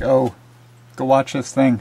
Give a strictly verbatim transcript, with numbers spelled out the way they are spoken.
go, go watch this thing.